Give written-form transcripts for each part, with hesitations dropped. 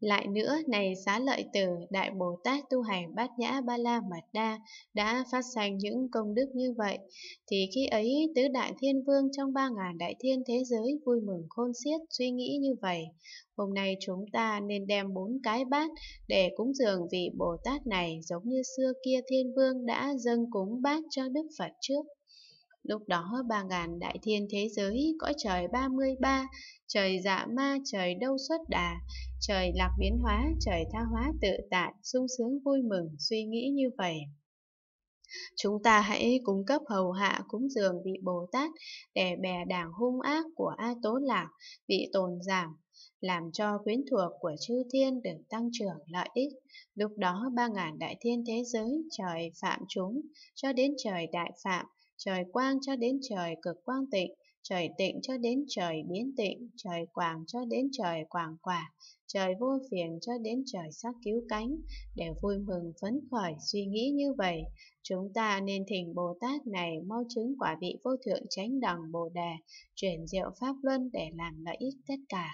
Lại nữa, này Xá Lợi Tử, Đại Bồ Tát tu hành Bát Nhã Ba La Mật Đa đã phát sanh những công đức như vậy, thì khi ấy tứ đại thiên vương trong 3.000 đại thiên thế giới vui mừng khôn xiết suy nghĩ như vậy. Hôm nay chúng ta nên đem 4 cái bát để cúng dường vị Bồ Tát này, giống như xưa kia thiên vương đã dâng cúng bát cho Đức Phật trước. Lúc đó 3.000 đại thiên thế giới, cõi trời 33, trời Dạ Ma, trời Đâu Xuất Đà, trời Lạc Biến Hóa, trời Tha Hóa Tự Tại, sung sướng vui mừng, suy nghĩ như vậy. Chúng ta hãy cung cấp hầu hạ cúng dường vị Bồ Tát để bè đảng hung ác của A Tố Lạc bị tồn giảm, làm cho quyến thuộc của chư thiên được tăng trưởng lợi ích. Lúc đó 3.000 đại thiên thế giới, trời Phạm Chúng cho đến trời Đại Phạm, trời Quang cho đến trời Cực Quang Tịnh, trời Tịnh cho đến trời Biến Tịnh, trời Quảng cho đến trời Quảng Quả, trời Vô Phiền cho đến trời Sắc Cứu Cánh, đều vui mừng phấn khởi suy nghĩ như vậy. Chúng ta nên thỉnh Bồ Tát này mau chứng quả vị vô thượng chánh đẳng Bồ Đề, chuyển diệu pháp luân để làm lợi ích tất cả.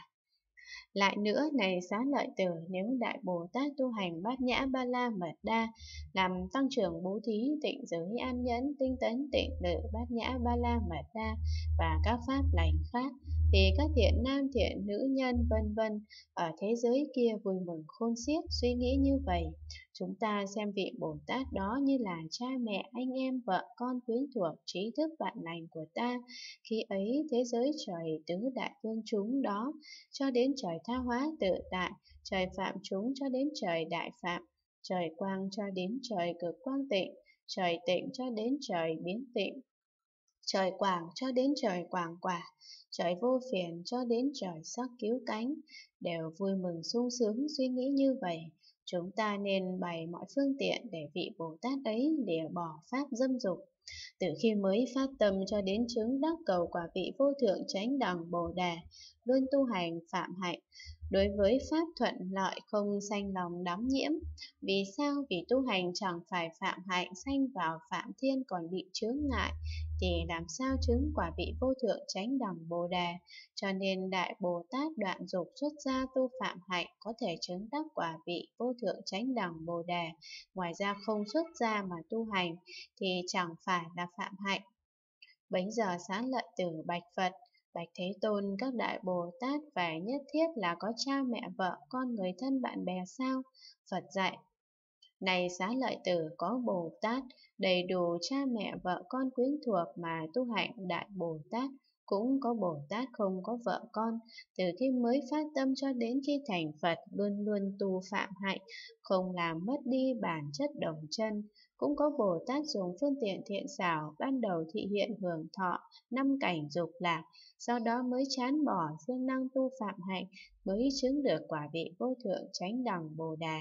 Lại nữa, này Xá Lợi Tử, nếu Đại Bồ Tát tu hành Bát Nhã Ba La Mật Đa, làm tăng trưởng bố thí, tịnh giới, an nhẫn, tinh tấn, tịnh lự, Bát Nhã Ba La Mật Đa và các pháp lành khác, thì các thiện nam, thiện nữ nhân, vân vân ở thế giới kia vui mừng khôn xiết suy nghĩ như vậy. Chúng ta xem vị Bồ Tát đó như là cha mẹ, anh em, vợ con, quyến thuộc, trí thức vạn lành của ta. Khi ấy thế giới trời tứ đại vương chúng đó cho đến trời Tha Hóa Tự Tại, trời Phạm Chúng cho đến trời Đại Phạm, trời Quang cho đến trời Cực Quang Tịnh, trời Tịnh cho đến trời Biến Tịnh, trời Quảng cho đến trời Quảng Quả, trời Vô Phiền cho đến trời Sắc Cứu Cánh, đều vui mừng sung sướng suy nghĩ như vậy. Chúng ta nên bày mọi phương tiện để vị Bồ Tát ấy lìa bỏ pháp dâm dục. Từ khi mới phát tâm cho đến chứng đắc cầu quả vị vô thượng chánh đẳng Bồ Đề, luôn tu hành phạm hạnh, đối với pháp thuận lợi không sanh lòng đắm nhiễm. Vì sao? Vì tu hành chẳng phải phạm hạnh, sanh vào phạm thiên còn bị chướng ngại, thì làm sao chứng quả vị vô thượng chánh đẳng Bồ Đề? Cho nên Đại Bồ Tát đoạn dục xuất gia tu phạm hạnh, có thể chứng đắc quả vị vô thượng chánh đẳng Bồ Đề. Ngoài ra không xuất gia mà tu hành thì chẳng phải là phạm hạnh. Bấy giờ Xá Lợi Tử bạch Phật: Bạch Thế Tôn, các Đại Bồ Tát phải nhất thiết là có cha mẹ, vợ con, người thân, bạn bè sao? Phật dạy: Này Xá Lợi Tử, có Bồ Tát đầy đủ cha mẹ, vợ con, quyến thuộc mà tu hạnh Đại Bồ Tát, cũng có Bồ Tát không có vợ con, từ khi mới phát tâm cho đến khi thành Phật luôn luôn tu phạm hạnh, không làm mất đi bản chất đồng chân. Cũng có Bồ Tát dùng phương tiện thiện xảo, ban đầu thị hiện hưởng thọ 5 cảnh dục lạc, sau đó mới chán bỏ siêng năng tu phạm hạnh, mới chứng được quả vị vô thượng chánh đẳng Bồ Đề.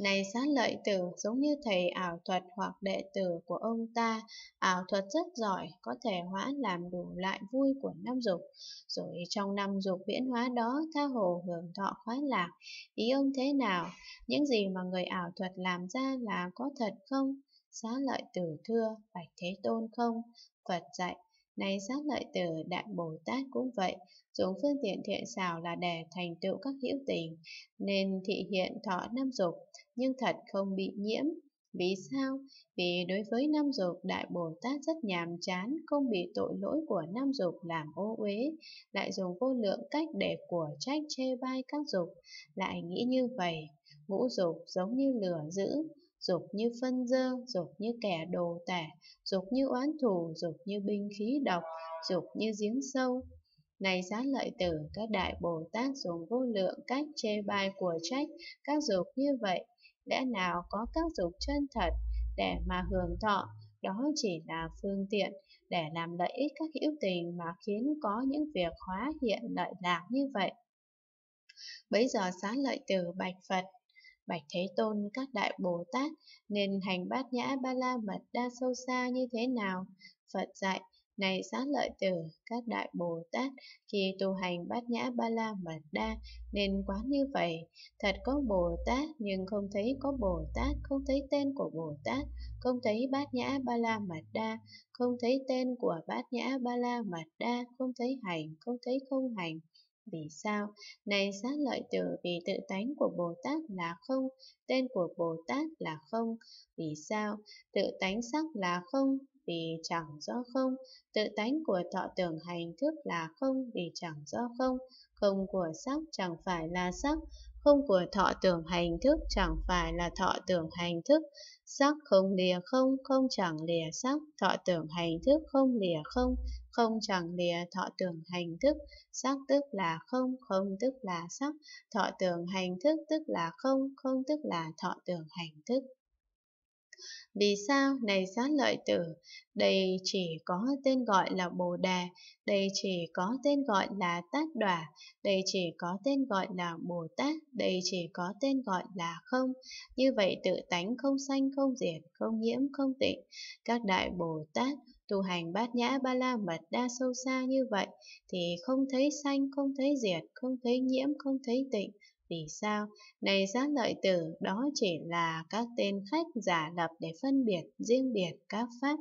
Này Xá Lợi Tử, giống như thầy ảo thuật hoặc đệ tử của ông ta, ảo thuật rất giỏi, có thể hóa làm đủ loại vui của 5 dục, rồi trong 5 dục viễn hóa đó tha hồ hưởng thọ khoái lạc. Ý ông thế nào? Những gì mà người ảo thuật làm ra là có thật không? Xá Lợi Tử thưa: Bạch Thế Tôn, không. Phật dạy: Này Xá Lợi Tử, Đại Bồ Tát cũng vậy, dùng phương tiện thiện xảo là để thành tựu các hữu tình, nên thị hiện thọ 5 dục, nhưng thật không bị nhiễm. Vì sao? Vì đối với 5 dục, Đại Bồ Tát rất nhàm chán, không bị tội lỗi của 5 dục làm ô uế, lại dùng vô lượng cách để của trách chê bai các dục, lại nghĩ như vậy: Ngũ dục giống như lửa dữ, dục như phân dơ, dục như kẻ đồ tể, dục như oán thù, dục như binh khí độc, dục như giếng sâu. Này Xá Lợi Tử, các Đại Bồ Tát dùng vô lượng cách chê bai của trách các dục như vậy, lẽ nào có các dục chân thật để mà hưởng thọ? Đó chỉ là phương tiện để làm lợi ích các hữu tình mà khiến có những việc hóa hiện lợi lạc như vậy. Bấy giờ Xá Lợi Tử bạch Phật: Bạch Thế Tôn, các Đại Bồ Tát nên hành Bát Nhã Ba La Mật Đa sâu xa như thế nào? Phật dạy: Này Xá Lợi Tử, các Đại Bồ Tát khi tu hành Bát Nhã Ba La Mật Đa nên quán như vậy: Thật có Bồ Tát nhưng không thấy có Bồ Tát, không thấy tên của Bồ Tát, không thấy Bát Nhã Ba La Mật Đa, không thấy tên của Bát Nhã Ba La Mật Đa, không thấy hành, không thấy không hành, Vì sao? Này xá lợi tử, vì tự tánh của Bồ Tát là không, tên của Bồ Tát là không. Vì sao? Tự tánh sắc là không, vì chẳng do không. Tự tánh của thọ tưởng hành thức là không, vì chẳng do không. Không của sắc chẳng phải là sắc, không của thọ tưởng hành thức chẳng phải là thọ tưởng hành thức. Sắc không lìa không, không chẳng lìa sắc. Thọ tưởng hành thức không lìa không, không chẳng lìa thọ tưởng hành thức. Sắc tức là không, không tức là sắc. Thọ tưởng hành thức tức là không, không tức là thọ tưởng hành thức. Vì sao? Này xá lợi tử, đây chỉ có tên gọi là Bồ Đề, đây chỉ có tên gọi là Tát Đoà, đây chỉ có tên gọi là Bồ Tát, đây chỉ có tên gọi là không. Như vậy tự tánh không sanh, không diệt, không nhiễm, không tịnh. Các đại Bồ Tát tu hành bát nhã ba la mật đa sâu xa như vậy thì không thấy sanh, không thấy diệt, không thấy nhiễm, không thấy tịnh. Vì sao? Này xá lợi tử, đó chỉ là các tên khách giả lập để phân biệt, riêng biệt các pháp.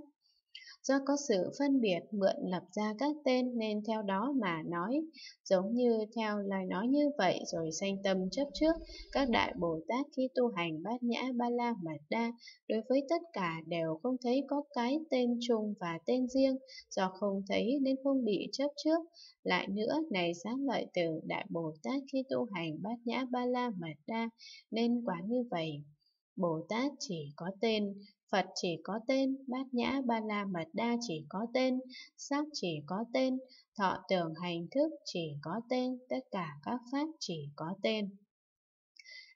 Do có sự phân biệt mượn lập ra các tên nên theo đó mà nói. Giống như theo lời nói như vậy rồi sanh tâm chấp trước, các đại Bồ Tát khi tu hành bát nhã ba la mật đa, đối với tất cả đều không thấy có cái tên chung và tên riêng, do không thấy nên không bị chấp trước. Lại nữa, này xá lợi tử, đại Bồ Tát khi tu hành bát nhã ba la mật đa nên quán như vậy. Bồ Tát chỉ có tên, Phật chỉ có tên, bát nhã ba la mật đa chỉ có tên, sắc chỉ có tên, thọ tưởng hành thức chỉ có tên, tất cả các pháp chỉ có tên.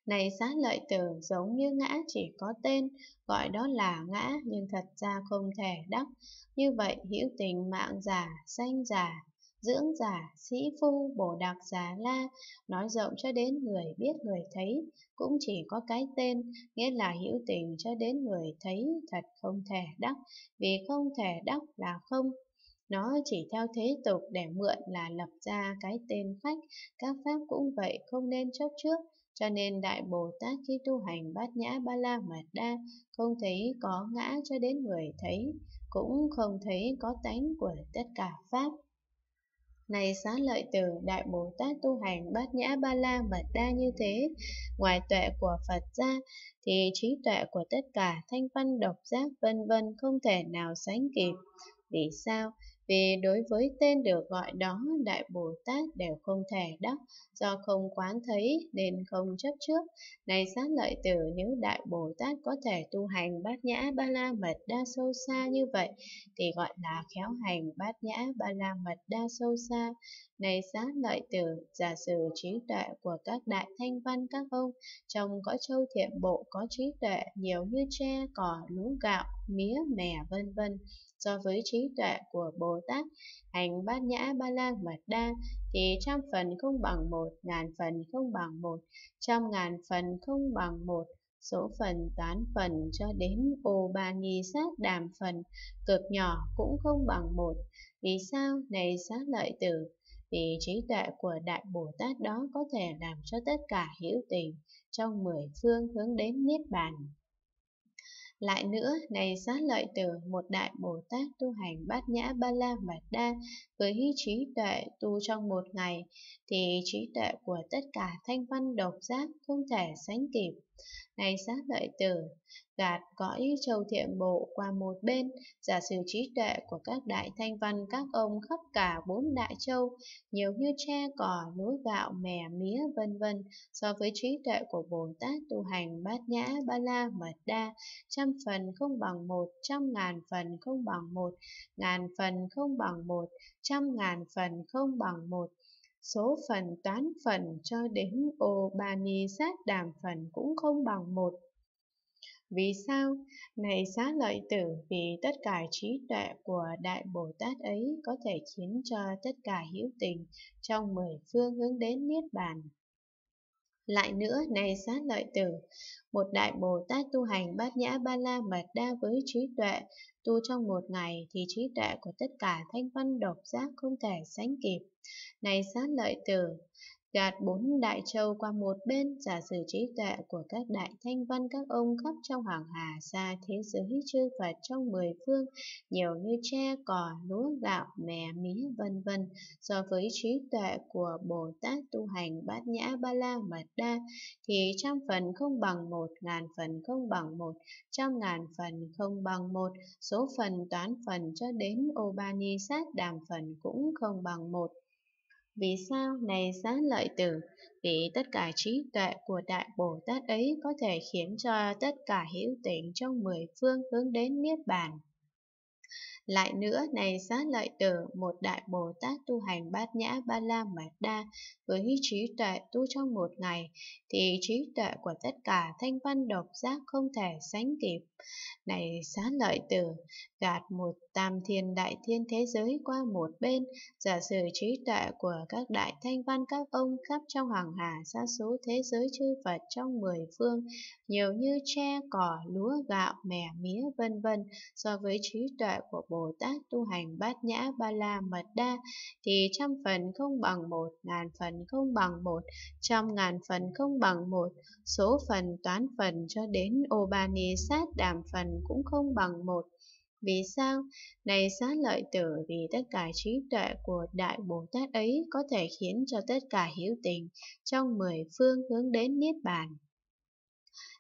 Này xá lợi tử, giống như ngã chỉ có tên, gọi đó là ngã nhưng thật ra không thể đắc. Như vậy hữu tình mạng giả, sanh giả, dưỡng giả, sĩ phu, bồ đạc già la, nói rộng cho đến người biết người thấy, cũng chỉ có cái tên, nghĩa là hữu tình cho đến người thấy thật không thể đắc, vì không thể đắc là không. Nó chỉ theo thế tục để mượn là lập ra cái tên khách, các pháp cũng vậy không nên chấp trước. Cho nên đại Bồ Tát khi tu hành bát nhã ba la mật đa không thấy có ngã cho đến người thấy, cũng không thấy có tánh của tất cả pháp. Này xá lợi tử, đại Bồ Tát tu hành bát nhã ba la mật đa như thế, ngoài tuệ của Phật ra thì trí tuệ của tất cả thanh văn độc giác vân vân không thể nào sánh kịp. Vì sao? Vì đối với tên được gọi đó, đại Bồ Tát đều không thể đắc, do không quán thấy nên không chấp trước. Này xá lợi tử, nếu đại Bồ Tát có thể tu hành bát nhã ba la mật đa sâu xa như vậy thì gọi là khéo hành bát nhã ba la mật đa sâu xa. Này xá lợi tử, giả sử trí tuệ của các đại thanh văn các ông trong cõi châu thiện bộ có trí tuệ nhiều như tre, cỏ, lúa gạo, mía, mè vân vân, so với trí tuệ của Bồ Tát hành bát nhã ba la mật đa thì 100 phần không bằng 1, 1000 phần không bằng 1, 100.000 phần không bằng 1, số phần toán phần cho đến ô ba nghi sát đàm phần cực nhỏ cũng không bằng 1. Vì sao? Này xá lợi tử, vì trí tuệ của đại Bồ Tát đó có thể làm cho tất cả hữu tình trong 10 phương hướng đến niết bàn. Lại nữa, này xá lợi tử, một đại Bồ Tát tu hành bát nhã ba la mật đa với trí tuệ tu trong 1 ngày thì trí tuệ của tất cả thanh văn độc giác không thể sánh kịp. Này xá lợi tử, gạt cõi châu thiện bộ qua một bên, giả sử trí tuệ của các đại thanh văn các ông khắp cả 4 đại châu nhiều như tre, cỏ, lúa gạo, mè, mía vân vân, so với trí tuệ của Bồ Tát tu hành bát nhã ba la mật đa 100 phần không bằng 1, 100.000 phần không bằng 1, 1000 phần không bằng 1, 100.000 phần không bằng 1, số phần toán phần cho đến ô ba ni sát đàm phần cũng không bằng 1. Vì sao? Này xá lợi tử, vì tất cả trí tuệ của đại Bồ Tát ấy có thể khiến cho tất cả hữu tình trong 10 phương hướng đến niết bàn. Lại nữa, này xá lợi tử, một đại Bồ Tát tu hành bát nhã ba la mật đa với trí tuệ tu trong 1 ngày thì trí tuệ của tất cả thanh văn độc giác không thể sánh kịp. Này xá lợi tử, gạt 4 đại châu qua một bên, giả sử trí tuệ của các đại thanh văn các ông khắp trong hoàng hà xa thế giới chư Phật trong 10 phương, nhiều như tre, cỏ, lúa, gạo, mè, mía, vân vân. So với trí tuệ của Bồ Tát tu hành Bát Nhã Ba La Mật Đa thì 100 phần không bằng 1, 1000 phần không bằng 1, 100.000 phần không bằng 1, số phần toán phần cho đến Upanisat đàm phần cũng không bằng 1. Vì sao này Xá Lợi Tử? Vì tất cả trí tuệ của Đại Bồ Tát ấy có thể khiến cho tất cả hữu tình trong 10 phương hướng đến Niết Bàn. Lại nữa này Xá Lợi Tử, một Đại Bồ Tát tu hành Bát Nhã Ba La Mật Đa với trí tuệ tu trong một ngày thì trí tuệ của tất cả thanh văn độc giác không thể sánh kịp. Này Xá Lợi Tử, gạt một tam thiên đại thiên thế giới qua một bên, giả sử trí tuệ của các đại thanh văn các ông khắp trong hoàng hà sa số thế giới chư Phật trong 10 phương, nhiều như tre, cỏ, lúa, gạo, mè, mía, vân vân. So với trí tuệ của Bồ Tát tu hành Bát Nhã Ba La Mật Đa thì 100 phần không bằng 1, 1000 phần không bằng 1, 100.000 phần không bằng 1, số phần toán phần cho đến Upanisat đàm phần cũng không bằng 1. Vì sao? Này Xá Lợi Tử, vì tất cả trí tuệ của Đại Bồ Tát ấy có thể khiến cho tất cả hữu tình trong 10 phương hướng đến Niết Bàn.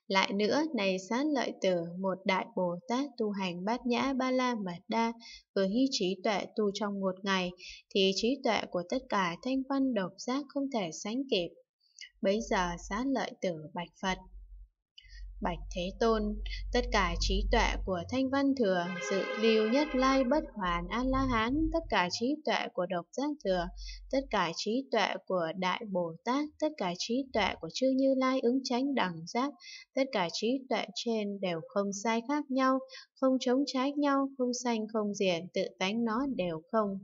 Lại nữa, này Xá Lợi Tử, một Đại Bồ Tát tu hành Bát Nhã Ba La Mật Đa với trí tuệ tu trong một ngày thì trí tuệ của tất cả thanh văn độc giác không thể sánh kịp. Bấy giờ Xá Lợi Tử bạch Phật: Bạch Thế Tôn, tất cả trí tuệ của thanh văn thừa, dự lưu nhất lai bất hoàn A-la-hán, tất cả trí tuệ của độc giác thừa, tất cả trí tuệ của Đại Bồ Tát, tất cả trí tuệ của chư Như Lai ứng chánh đẳng giác, tất cả trí tuệ trên đều không sai khác nhau, không chống trái nhau, không sanh không diệt, tự tánh nó đều không.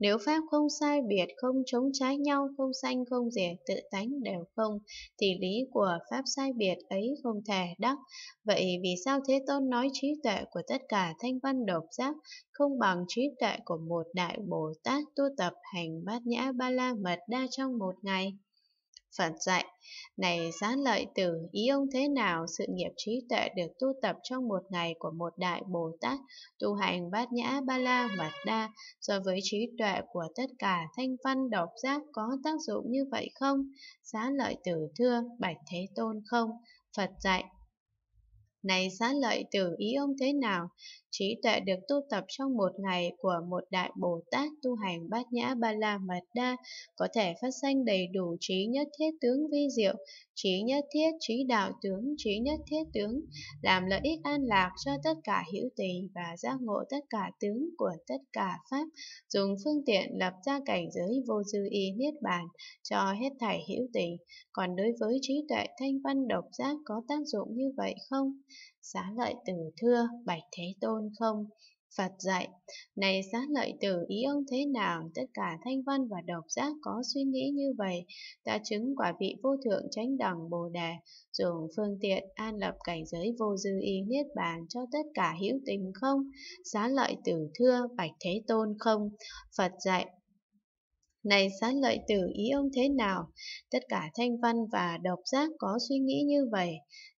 Nếu pháp không sai biệt, không chống trái nhau, không sanh không diệt, tự tánh đều không, thì lý của pháp sai biệt ấy không thể đắc. Vậy vì sao Thế Tôn nói trí tuệ của tất cả thanh văn độc giác không bằng trí tuệ của một Đại Bồ Tát tu tập hành Bát Nhã Ba La Mật Đa trong một ngày? Phật dạy: Này Xá Lợi Tử, ý ông thế nào sự nghiệp trí tuệ được tu tập trong một ngày của một Đại Bồ Tát tu hành Bát Nhã Ba La Mật Đa so với trí tuệ của tất cả thanh văn độc giác có tác dụng như vậy không? Xá Lợi Tử thưa: Bạch Thế Tôn, không. Phật dạy: Này Xá Lợi Tử, ý ông thế nào trí tuệ được tu tập trong một ngày của một Đại Bồ Tát tu hành Bát Nhã Ba La Mật Đa có thể phát sanh đầy đủ trí nhất thiết tướng vi diệu, trí nhất thiết trí đạo tướng, trí nhất thiết tướng, làm lợi ích an lạc cho tất cả hữu tình và giác ngộ tất cả tướng của tất cả pháp, dùng phương tiện lập ra cảnh giới vô dư y niết bàn cho hết thảy hữu tình. Còn đối với trí tuệ thanh văn độc giác có tác dụng như vậy không? Xá Lợi Tử thưa: Bạch Thế Tôn, không. Phật dạy: Này Xá Lợi Tử, ý ông thế nào tất cả thanh văn và độc giác có suy nghĩ như vậy? Ta chứng quả vị vô thượng chánh đẳng bồ đề, dùng phương tiện an lập cảnh giới vô dư y niết bàn cho tất cả hữu tình không? Xá Lợi Tử thưa: Bạch Thế Tôn, không. Phật dạy: Này Xá Lợi Tử, ý ông thế nào tất cả thanh văn và độc giác có suy nghĩ như vậy?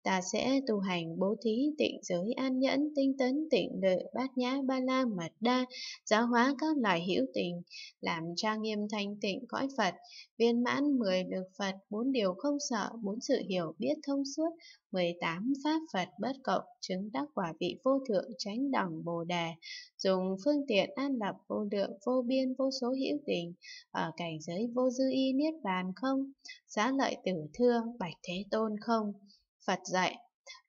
Ta sẽ tu hành bố thí, tịnh giới, an nhẫn, tinh tấn, tịnh lự, Bát Nhã Ba La Mật Đa, giáo hóa các loài hữu tình, làm trang nghiêm thanh tịnh cõi Phật, viên mãn 10 lực Phật, 4 điều không sợ, 4 sự hiểu biết thông suốt, 18 pháp Phật bất cộng, chứng đắc quả vị vô thượng chánh đẳng bồ đề, dùng phương tiện an lập vô lượng vô biên vô số hữu tình ở cảnh giới vô dư y niết bàn không? Xá Lợi Tử thưa: Bạch Thế Tôn, không. Phật dạy: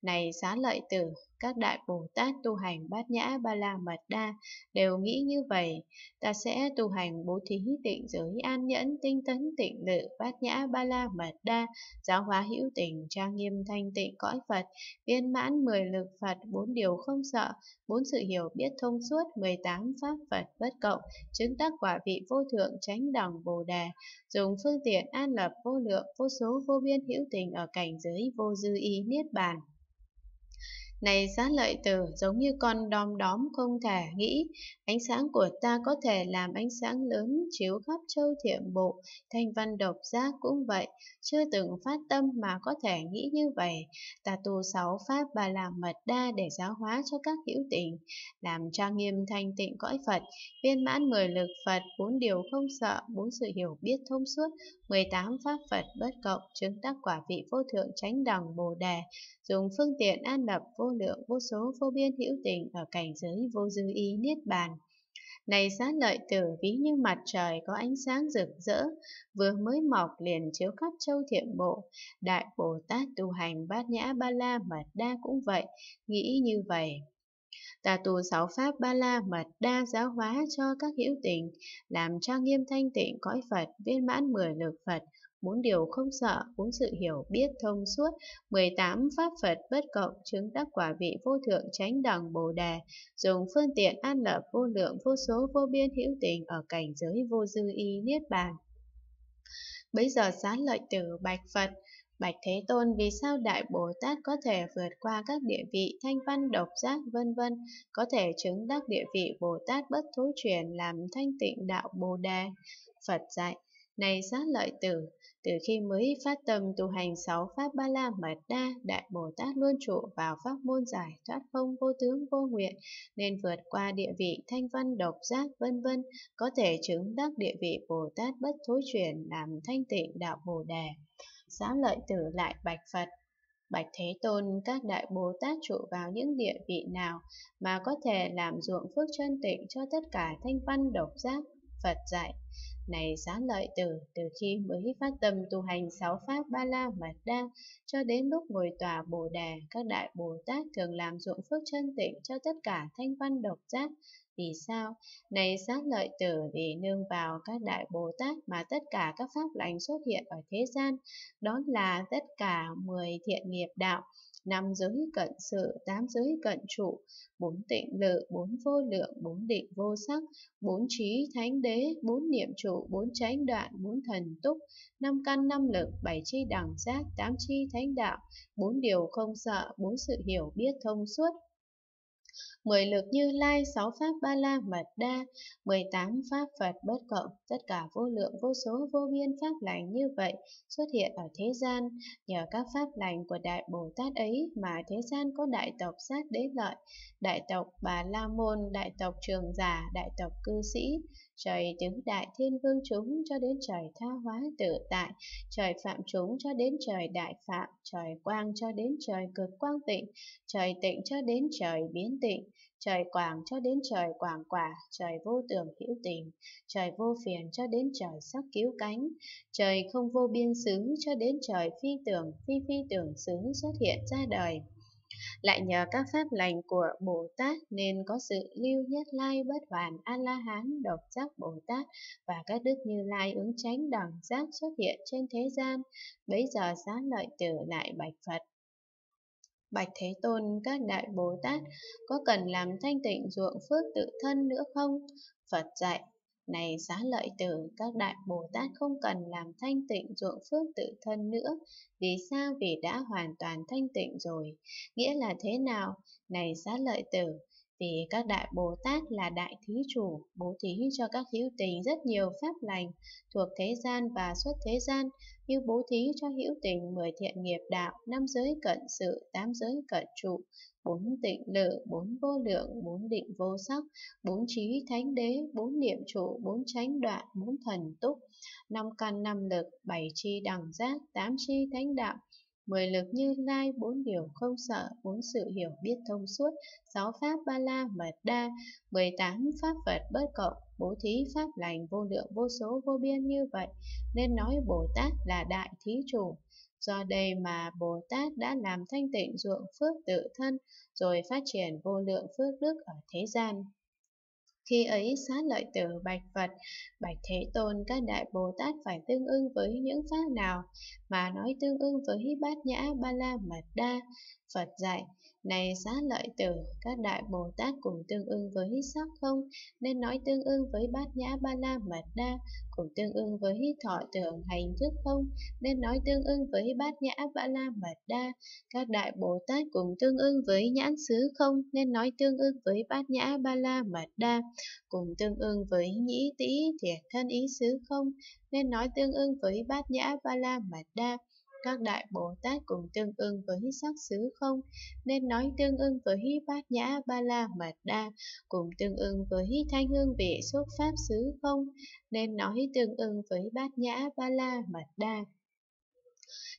Này Xá Lợi Tử, các Đại Bồ Tát tu hành Bát Nhã Ba La Mật Đa đều nghĩ như vậy. Ta sẽ tu hành bố thí, tịnh giới, an nhẫn, tinh tấn, tịnh lự, Bát Nhã Ba La Mật Đa, giáo hóa hữu tình, trang nghiêm thanh tịnh cõi Phật, viên mãn 10 lực Phật, 4 điều không sợ, 4 sự hiểu biết thông suốt, 18 pháp Phật bất cộng, chứng đắc quả vị vô thượng chánh đẳng bồ đề, dùng phương tiện an lập vô lượng vô số vô biên hữu tình ở cảnh giới vô dư y niết bàn. Này Xá Lợi Tử, giống như con đom đóm không thể nghĩ, ánh sáng của ta có thể làm ánh sáng lớn chiếu khắp châu thiệm bộ, thanh văn độc giác cũng vậy, chưa từng phát tâm mà có thể nghĩ như vậy. Ta tu 6 pháp Ba La Mật Đa để giáo hóa cho các hữu tình, làm trang nghiêm thanh tịnh cõi Phật, viên mãn 10 lực Phật, 4 điều không sợ, 4 sự hiểu biết thông suốt, 18 pháp Phật bất cộng, chứng đắc quả vị vô thượng chánh đẳng bồ đề, dùng phương tiện an lập vô lượng vô số vô biên hữu tình ở cảnh giới vô dư y niết bàn. Này Xá Lợi Tử, ví như mặt trời có ánh sáng rực rỡ, vừa mới mọc liền chiếu khắp châu thiệm bộ. Đại Bồ Tát tu hành Bát Nhã Ba La Mật Đa cũng vậy, nghĩ như vậy. Ta tu 6 pháp Ba La Mật Đa giáo hóa cho các hữu tình, làm trang nghiêm thanh tịnh cõi Phật, viên mãn 10 lực Phật, 4 điều không sợ, 4 sự hiểu biết thông suốt, 18 pháp Phật bất cộng, chứng đắc quả vị vô thượng chánh đẳng bồ đề, dùng phương tiện an lập vô lượng vô số vô biên hữu tình ở cảnh giới vô dư y niết bàn. Bấy giờ Xá Lợi Tử bạch Phật: Bạch Thế Tôn, vì sao Đại Bồ Tát có thể vượt qua các địa vị thanh văn độc giác vân vân, có thể chứng đắc địa vị Bồ Tát bất thối chuyển, làm thanh tịnh đạo bồ đề? Phật dạy: Này Xá Lợi Tử, từ khi mới phát tâm tu hành 6 pháp Ba La Mật Đa, Đại Bồ Tát luôn trụ vào pháp môn giải thoát không vô tướng vô nguyện, nên vượt qua địa vị thanh văn độc giác vân vân, có thể chứng đắc địa vị Bồ Tát bất thối chuyển, làm thanh tịnh đạo bồ đề. Xá Lợi Tử lại bạch Phật: Bạch Thế Tôn, các Đại Bồ Tát trụ vào những địa vị nào mà có thể làm ruộng phước chân tịnh cho tất cả thanh văn độc giác? Phật dạy: Này Xá Lợi Tử, từ khi mới phát tâm tu hành 6 pháp Ba La Mật Đa cho đến lúc ngồi tòa Bồ Đề, các Đại Bồ Tát thường làm ruộng phước chân tịnh cho tất cả thanh văn độc giác. Vì sao? Này Xá Lợi Tử, vì nương vào các Đại Bồ Tát mà tất cả các pháp lành xuất hiện ở thế gian, đó là tất cả 10 thiện nghiệp đạo, 5 giới cận sự, 8 giới cận trụ, 4 tịnh lự, 4 vô lượng, 4 định vô sắc, 4 trí thánh đế, 4 niệm trụ, 4 chánh đoạn, 4 thần túc, 5 căn 5 lực, 7 chi đẳng giác, 8 chi thánh đạo, 4 điều không sợ, 4 sự hiểu biết thông suốt, 10 lực Như Lai, 6 pháp Ba La Mật Đa, 18 pháp Phật bất cộng, tất cả vô lượng vô số vô biên pháp lành như vậy xuất hiện ở thế gian. Nhờ các pháp lành của Đại Bồ Tát ấy mà thế gian có đại tộc Sát Đế Lợi, đại tộc Bà La Môn, đại tộc Trường Giả, đại tộc Cư Sĩ, trời Tứ Đại Thiên Vương chúng cho đến trời Tha Hóa Tự Tại, trời Phạm chúng cho đến trời Đại Phạm, trời Quang cho đến trời Cực Quang Tịnh, trời Tịnh cho đến trời Biến Tịnh, trời Quảng cho đến trời Quảng Quả, trời Vô Tưởng Hữu Tình, trời Vô Phiền cho đến trời Sắc Cứu Cánh, trời Không Vô Biên Xứ cho đến trời Phi Tưởng Phi Phi Tưởng Xứ xuất hiện ra đời. Lại nhờ các pháp lành của Bồ Tát nên có sự lưu Nhất Lai Bất Hoàn A La Hán Độc Giác Bồ Tát và các đức Như Lai ứng chánh đẳng giác xuất hiện trên thế gian. Bấy giờ Xá Lợi Tử lại bạch Phật: Bạch Thế Tôn, các Đại Bồ Tát có cần làm thanh tịnh ruộng phước tự thân nữa không? Phật dạy: Này Xá Lợi Tử, các Đại Bồ Tát không cần làm thanh tịnh ruộng phước tự thân nữa. Vì sao? Vì đã hoàn toàn thanh tịnh rồi. Nghĩa là thế nào? Này Xá Lợi Tử, vì các Đại Bồ Tát là Đại Thí Chủ, bố thí cho các hữu tình rất nhiều pháp lành thuộc thế gian và xuất thế gian, như bố thí cho hữu tình 10 thiện nghiệp đạo, 5 giới cận sự, 8 giới cận trụ, 4 tịnh lự, 4 vô lượng, 4 định vô sắc, 4 trí thánh đế, 4 niệm trụ, 4 chánh đoạn, 4 thần túc, 5 căn 5 lực, 7 chi đẳng giác, 8 chi thánh đạo, 10 lực Như Lai, 4 điều không sợ, 4 sự hiểu biết thông suốt, 6 pháp Ba La Mật Đa, 18 pháp Phật bất cộng, bố thí pháp lành vô lượng vô số vô biên như vậy, nên nói Bồ Tát là Đại Thí Chủ. Do đây mà Bồ Tát đã làm thanh tịnh ruộng phước tự thân, rồi phát triển vô lượng phước đức ở thế gian. Khi ấy Xá Lợi Tử bạch Phật: Bạch Thế Tôn, các Đại Bồ Tát phải tương ưng với những pháp nào mà nói tương ưng với Bát Nhã Ba La Mật Đa? Phật dạy: Này Xá Lợi Tử, các đại Bồ Tát cùng tương ưng với hít sắc không? Nên nói tương ưng với Bát Nhã Ba La Mật Đa. Cùng tương ưng với hít thọ tưởng hành thức không? Nên nói tương ưng với Bát Nhã Ba La Mật Đa. Các đại Bồ Tát cùng tương ưng với nhãn xứ không? Nên nói tương ưng với Bát Nhã Ba La Mật Đa. Cùng tương ưng với nhĩ tĩ thiệt thân ý xứ không? Nên nói tương ưng với Bát Nhã Ba La Mật Đa. Các đại Bồ Tát cùng tương ưng với sắc xứ không? Nên nói tương ưng với Bát Nhã Ba La Mật Đa. Cùng tương ưng với thanh hương vị xúc pháp xứ không? Nên nói tương ưng với Bát Nhã Ba La Mật Đa.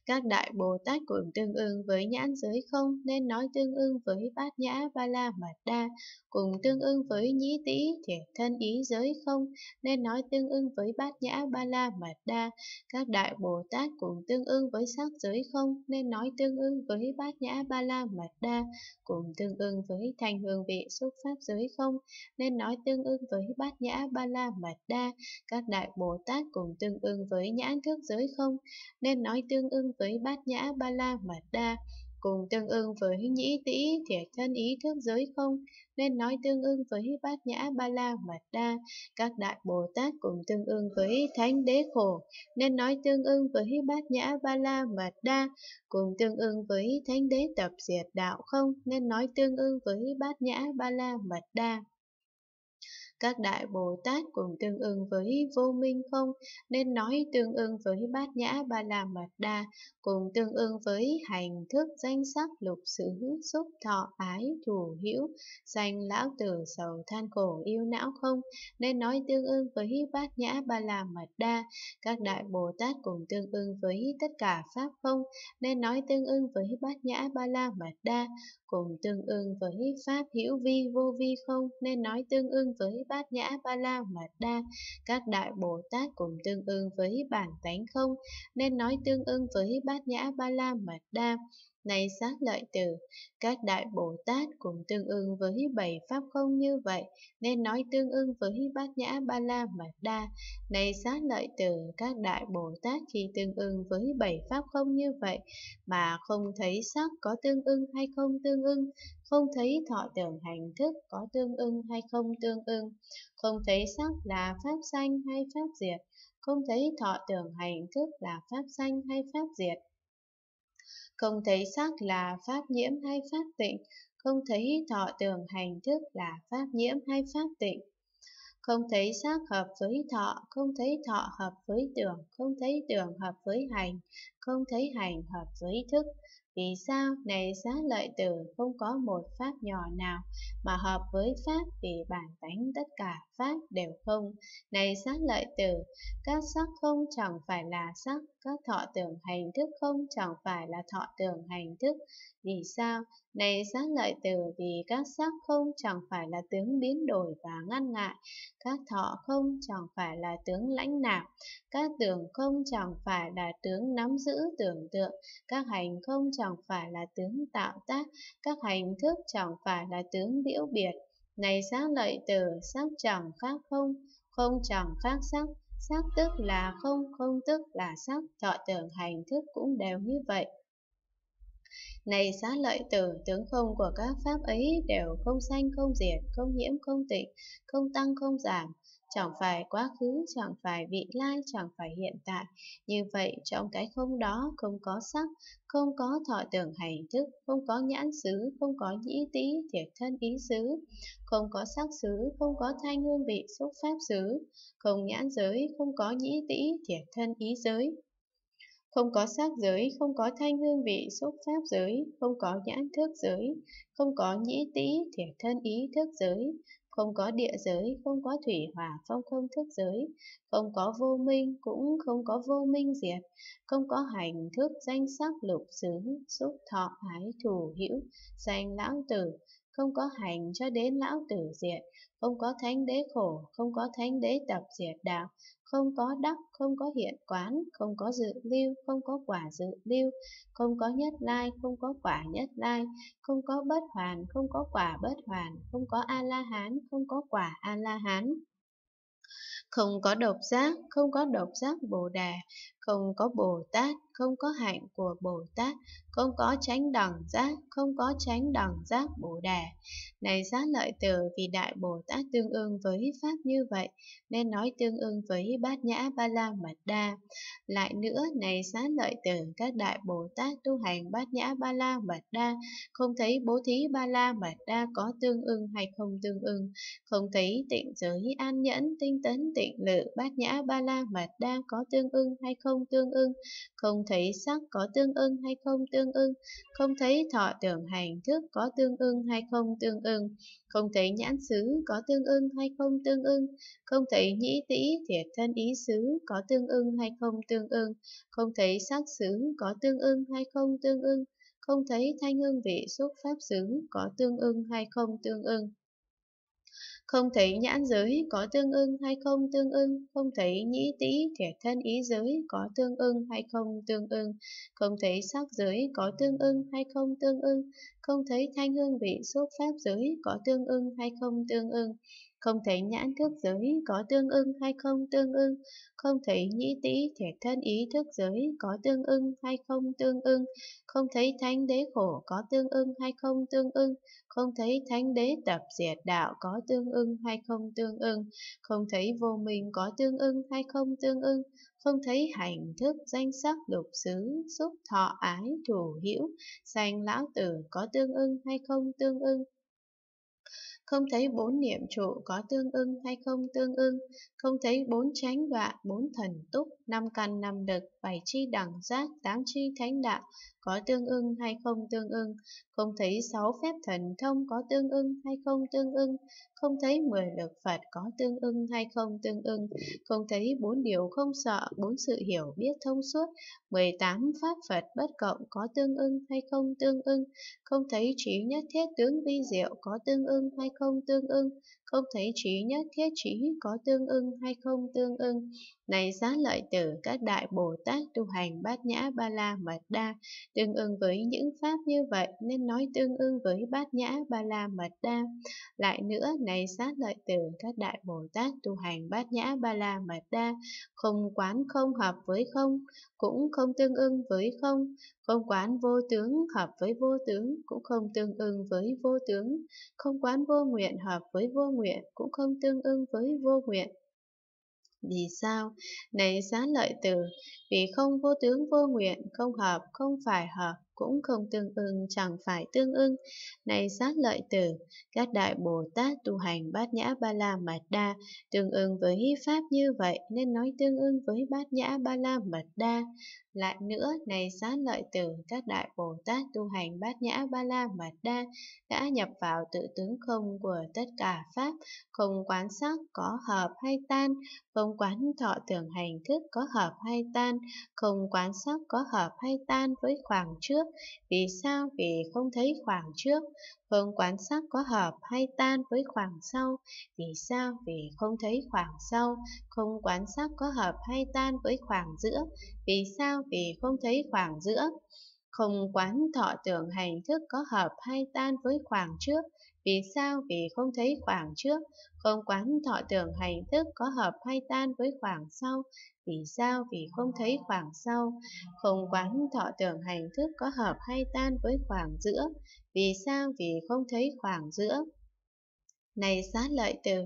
Các đại Bồ Tát cùng tương ưng với nhãn giới không? Nên nói tương ưng với Bát Nhã Ba La Mật Đa. Cùng tương ưng với nhĩ tĩ thiệt thân ý giới không? Nên nói tương ưng với Bát Nhã Ba La Mật Đa. Các đại Bồ Tát cùng tương ưng với sắc giới không? Nên nói tương ưng với Bát Nhã Ba La Mật Đa. Cùng tương ưng với thanh hương vị xúc pháp giới không? Nên nói tương ưng với Bát Nhã Ba La Mật Đa. Các đại Bồ Tát cùng tương ưng với nhãn thức giới không? Nên nói tương ưng với Bát Nhã Ba La Mật Đa. Cùng tương ưng với nhĩ tĩ thiệt thân ý thức giới không? Nên nói tương ưng với Bát Nhã Ba La Mật Đa. Các đại Bồ Tát cùng tương ưng với thánh đế khổ. Nên nói tương ưng với Bát Nhã Ba La Mật Đa. Cùng tương ưng với thánh đế tập diệt đạo không? Nên nói tương ưng với Bát Nhã Ba La Mật Đa. Các đại Bồ Tát cùng tương ưng với vô minh không? Nên nói tương ưng với Bát Nhã Ba La Mật Đa. Cùng tương ưng với hành thức danh sắc lục xứ xúc thọ ái thủ hữu sanh lão tử sầu than khổ yêu não không? Nên nói tương ưng với Bát Nhã Ba La Mật Đa. Các đại Bồ Tát cùng tương ưng với tất cả pháp không? Nên nói tương ưng với Bát Nhã Ba La Mật Đa. Cùng tương ưng với pháp hữu vi vô vi không? Nên nói tương ưng với Bát Nhã Ba La Mật Đa. Các đại Bồ Tát cùng tương ưng với bản tánh không? Nên nói tương ưng với Bát Nhã Ba La Mật Đa. Này Xá Lợi Tử, các đại Bồ Tát cùng tương ưng với bảy pháp không như vậy, nên nói tương ưng với Bát Nhã Ba La Mật Đa. Này Xá Lợi Tử, các đại Bồ Tát khi tương ưng với bảy pháp không như vậy, mà không thấy sắc có tương ưng hay không tương ưng, không thấy thọ tưởng hành thức có tương ưng hay không tương ưng, không thấy sắc là pháp sanh hay pháp diệt, không thấy thọ tưởng hành thức là pháp sanh hay pháp diệt, không thấy sắc là pháp nhiễm hay pháp tịnh, không thấy thọ tưởng hành thức là pháp nhiễm hay pháp tịnh, không thấy sắc hợp với thọ, không thấy thọ hợp với tưởng, không thấy tưởng hợp với hành, không thấy hành hợp với thức. Vì sao? Này Xá Lợi Tử, không có một pháp nhỏ nào mà hợp với pháp, vì bản tánh tất cả pháp đều không. Này Xá Lợi Tử, các sắc không chẳng phải là sắc, các thọ tưởng hành thức không chẳng phải là thọ tưởng hành thức. Vì sao? Này Xá Lợi Tử, vì các sắc không chẳng phải là tướng biến đổi và ngăn ngại, các thọ không chẳng phải là tướng lãnh nạp, các tưởng không chẳng phải là tướng nắm giữ tưởng tượng, các hành không chẳng phải là tướng tạo tác, các hành thức chẳng phải là tướng biểu biệt. Này Xá Lợi Tử, sắc chẳng khác không, không chẳng khác sắc, sắc tức là không, không tức là sắc, thọ tưởng hành thức cũng đều như vậy. Này Xá Lợi Tử, tướng không của các pháp ấy đều không sanh không diệt, không nhiễm không tịnh, không tăng không giảm, chẳng phải quá khứ, chẳng phải vị lai, chẳng phải hiện tại. Như vậy, trong cái không đó không có sắc, không có thọ tưởng hành thức, không có nhãn xứ, không có nhĩ tĩ thiệt thân ý xứ, không có sắc xứ, không có thanh hương vị xúc pháp xứ, không nhãn giới, không có nhĩ tĩ thiệt thân ý giới, không có sắc giới, không có thanh hương vị xúc pháp giới, không có nhãn thức giới, không có nhĩ tĩ thiệt thân ý thức giới, không có địa giới, không có thủy hỏa phong không thức giới, không có vô minh, cũng không có vô minh diệt, không có hành thức danh sắc lục xứ xúc thọ ái thủ hữu sanh lão tử, không có hành cho đến lão tử diệt, không có thánh đế khổ, không có thánh đế tập diệt đạo, không có đắc, không có hiện quán, không có dự lưu, không có quả dự lưu, không có nhất lai, không có quả nhất lai, không có bất hoàn, không có quả bất hoàn, không có A-la-hán, không có quả A-la-hán, không có độc giác, không có độc giác Bồ Đề, không có Bồ Tát, không có hạnh của Bồ Tát, không có chánh đẳng giác, không có chánh đẳng giác Bồ Đề. Này Xá Lợi Tử, vì Đại Bồ Tát tương ưng với Pháp như vậy, nên nói tương ưng với Bát Nhã Ba La Mật Đa. Lại nữa, này Xá Lợi Tử, các Đại Bồ Tát tu hành Bát Nhã Ba La Mật Đa, không thấy Bố Thí Ba La Mật Đa có tương ưng hay không tương ưng, không thấy tịnh giới, an nhẫn, tinh tấn, tịnh lự Bát Nhã Ba La Mật Đa có tương ưng hay không tương ưng, không thấy sắc có tương ưng hay không tương ưng, không thấy thọ tưởng hành thức có tương ưng hay không tương ưng, không thấy nhãn xứ có tương ưng hay không tương ưng, không thấy nhĩ tĩ thiệt thân ý xứ có tương ưng hay không tương ưng, không thấy sắc xứ có tương ưng hay không tương ưng, không thấy thanh hương vị xúc pháp xứ có tương ưng hay không tương ưng, không thấy nhãn giới có tương ưng hay không tương ưng, không thấy nhĩ tĩ thiệt thân ý giới có tương ưng hay không tương ưng, không thấy sắc giới có tương ưng hay không tương ưng, không thấy thanh hương vị xúc pháp giới có tương ưng hay không tương ưng, không thấy nhãn thức giới có tương ưng hay không tương ưng, không thấy nhĩ tĩ thiệt thân ý thức giới có tương ưng hay không tương ưng, không thấy thánh đế khổ có tương ưng hay không tương ưng, không thấy thánh đế tập diệt đạo có tương ưng hay không tương ưng, không thấy vô minh có tương ưng hay không tương ưng, không thấy hành thức danh sắc lục xứ xúc thọ ái thủ hữu sanh lão tử có tương ưng hay không tương ưng, không thấy bốn niệm trụ có tương ưng hay không tương ưng, không thấy bốn chánh đoạn, bốn thần túc, năm căn năm lực, bảy chi đẳng giác, tám chi thánh đạo có tương ưng hay không tương ưng, không thấy sáu phép thần thông có tương ưng hay không tương ưng, không thấy 10 lực Phật có tương ưng hay không tương ưng, không thấy 4 điều không sợ, 4 sự hiểu biết thông suốt, 18 pháp Phật bất cộng có tương ưng hay không tương ưng, không thấy trí nhất thiết tướng vi diệu có tương ưng hay không tương ưng, không thấy trí nhất thiết trí có tương ưng hay không tương ưng. Này Xá Lợi Tử, các Đại Bồ Tát tu hành Bát Nhã Ba La Mật Đa tương ưng với những pháp như vậy, nên nói tương ưng với Bát Nhã Ba La Mật Đa. Lại nữa, này Xá Lợi Tử, các Đại Bồ Tát tu hành Bát Nhã Ba La Mật Đa không quán không hợp với không, cũng không tương ưng với không, không quán vô tướng hợp với vô tướng, cũng không tương ưng với vô tướng, không quán vô nguyện hợp với vô nguyện, cũng không tương ưng với vô nguyện. Vì sao? Này Xá Lợi Tử, vì không vô tướng vô nguyện, không hợp, không phải hợp, cũng không tương ưng, chẳng phải tương ưng. Này Xá Lợi Tử, các Đại Bồ Tát tu hành Bát Nhã Ba La Mật Đa tương ưng với pháp như vậy, nên nói tương ưng với Bát Nhã Ba La Mật Đa. Lại nữa, này Xá Lợi Tử, các Đại Bồ Tát tu hành Bát Nhã Ba La Mật Đa đã nhập vào tự tướng không của tất cả pháp, không quán sắc có hợp hay tan, không quán thọ tưởng hành thức có hợp hay tan, không quán sắc có hợp hay tan với khoảng trước. Vì sao? Vì không thấy khoảng trước. Không quán sắc có hợp hay tan với khoảng sau. Vì sao? Vì không thấy khoảng sau. Không quán sắc có hợp hay tan với khoảng giữa. Vì sao? Vì không thấy khoảng giữa. Không quán thọ tưởng hành thức có hợp hay tan với khoảng trước. Vì sao? Vì không thấy khoảng trước. Không quán thọ tưởng hành thức có hợp hay tan với khoảng sau. Vì sao? Vì không thấy khoảng sau. Không quán thọ tưởng hành thức có hợp hay tan với khoảng giữa. Vì sao? Vì không thấy khoảng giữa. Này Xá Lợi Tử,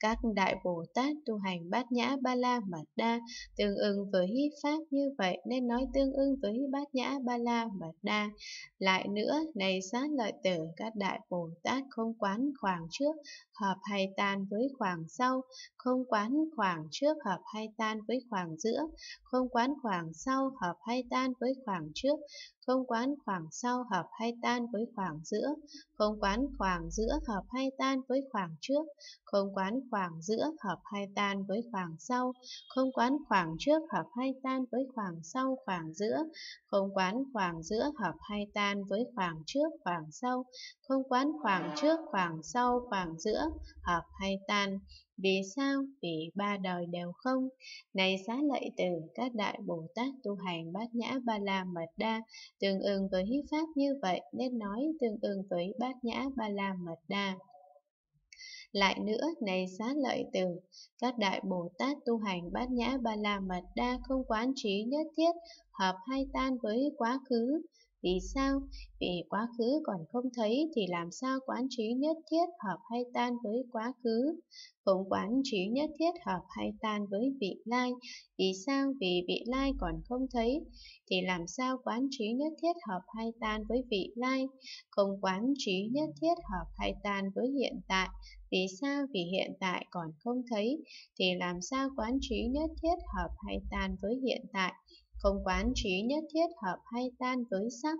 các Đại Bồ Tát tu hành Bát Nhã Ba La Mật Đa tương ưng với pháp như vậy, nên nói tương ưng với Bát Nhã Ba La Mật Đa. Lại nữa, này Xá Lợi Tử, các Đại Bồ Tát không quán khoảng trước hợp hay tan với khoảng sau, không quán khoảng trước hợp hay tan với khoảng giữa, không quán khoảng sau hợp hay tan với khoảng trước, không quán khoảng sau hợp hay tan với khoảng giữa, không quán khoảng giữa hợp hay tan với khoảng trước, không quán khoảng giữa hợp hay tan với khoảng sau, không quán khoảng trước hợp hay tan với khoảng sau khoảng giữa, không quán khoảng giữa hợp hay tan với khoảng trước khoảng sau, không quán khoảng trước khoảng sau khoảng giữa hợp hay tan. Vì sao? Vì 3 đời đều không. Này Xá Lợi Tử, các Đại Bồ Tát tu hành Bát Nhã Ba La Mật Đa tương ưng với pháp như vậy, nên nói tương ưng với Bát Nhã Ba La Mật Đa. Lại nữa, này xá lợi tử, các đại Bồ Tát tu hành bát nhã ba la mật đa không quán trí nhất thiết, hợp hay tan với quá khứ. Vì sao? Vì quá khứ còn không thấy thì làm sao quán trí nhất thiết hợp hay tan với quá khứ? Không quán trí nhất thiết hợp hay tan với vị lai. Vì sao? Vì vị lai còn không thấy thì làm sao quán trí nhất thiết hợp hay tan với vị lai? Không quán trí nhất thiết hợp hay tan với hiện tại. Vì sao? Vì hiện tại còn không thấy thì làm sao quán trí nhất thiết hợp hay tan với hiện tại? Không quán trí nhất thiết hợp hay tan với sắc.